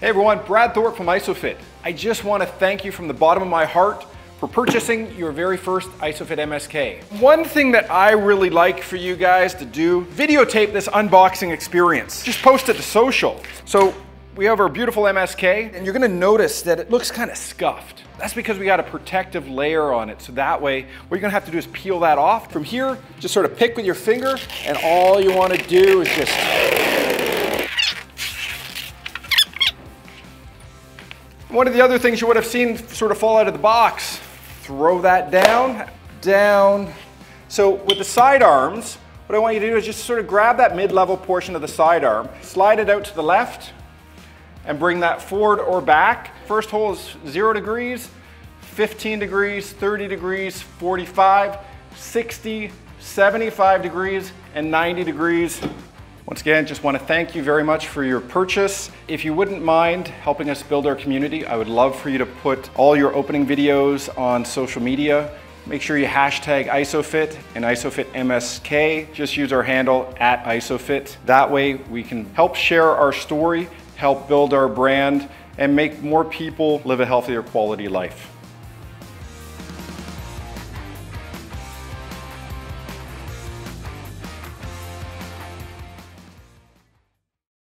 Hey everyone, Brad Thorpe from Isophit. I just want to thank you from the bottom of my heart for purchasing your very first Isophit MSK. One thing that I really like for you guys to do, videotape this unboxing experience. Just post it to social. So we have our beautiful MSK, and you're gonna notice that it looks kind of scuffed. That's because we got a protective layer on it, so that way, what you're gonna have to do is peel that off. From here, just sort of pick with your finger, and all you wanna do is just... One of the other things you would have seen sort of fall out of the box, throw that down, down. So with the side arms, what I want you to do is just sort of grab that mid-level portion of the side arm, slide it out to the left, and bring that forward or back. First hole is 0 degrees, 15 degrees, 30 degrees, 45, 60, 75 degrees, and 90 degrees. Once again, just want to thank you very much for your purchase. If you wouldn't mind helping us build our community, I would love for you to put all your opening videos on social media. Make sure you hashtag Isophit and Isophit MSK. Just use our handle @Isophit. That way we can help share our story, help build our brand, and make more people live a healthier quality life.